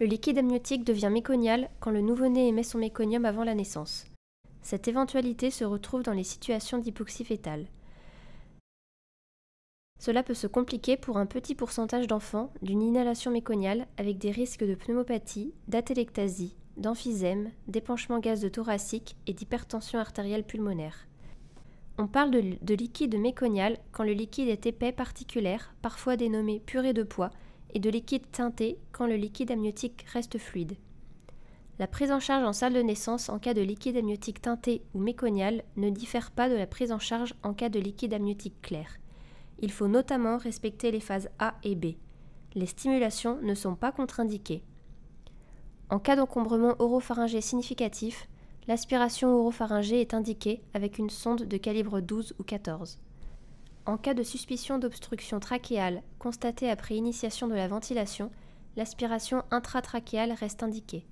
Le liquide amniotique devient méconial quand le nouveau-né émet son méconium avant la naissance. Cette éventualité se retrouve dans les situations d'hypoxie fœtale. Cela peut se compliquer pour un petit pourcentage d'enfants d'une inhalation méconiale avec des risques de pneumopathie, d'atélectasie, d'emphysème, d'épanchement gaz de thoracique et d'hypertension artérielle pulmonaire. On parle de liquide méconial quand le liquide est épais particulaire, parfois dénommé purée de pois, et de liquide teinté quand le liquide amniotique reste fluide. La prise en charge en salle de naissance en cas de liquide amniotique teinté ou méconial ne diffère pas de la prise en charge en cas de liquide amniotique clair. Il faut notamment respecter les phases A et B. Les stimulations ne sont pas contre-indiquées. En cas d'encombrement oropharyngé significatif, l'aspiration oropharyngée est indiquée avec une sonde de calibre 12 ou 14. En cas de suspicion d'obstruction trachéale constatée après initiation de la ventilation, l'aspiration intratrachéale reste indiquée.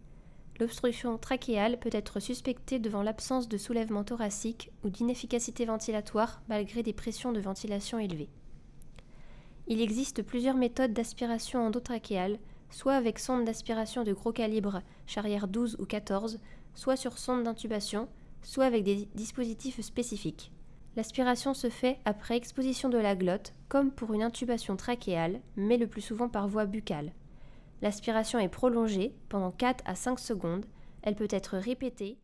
L'obstruction trachéale peut être suspectée devant l'absence de soulèvement thoracique ou d'inefficacité ventilatoire malgré des pressions de ventilation élevées. Il existe plusieurs méthodes d'aspiration endotrachéale, soit avec sonde d'aspiration de gros calibre, charrière 12 ou 14, soit sur sonde d'intubation, soit avec des dispositifs spécifiques. L'aspiration se fait après exposition de la glotte, comme pour une intubation trachéale, mais le plus souvent par voie buccale. L'aspiration est prolongée pendant 4 à 5 secondes, elle peut être répétée.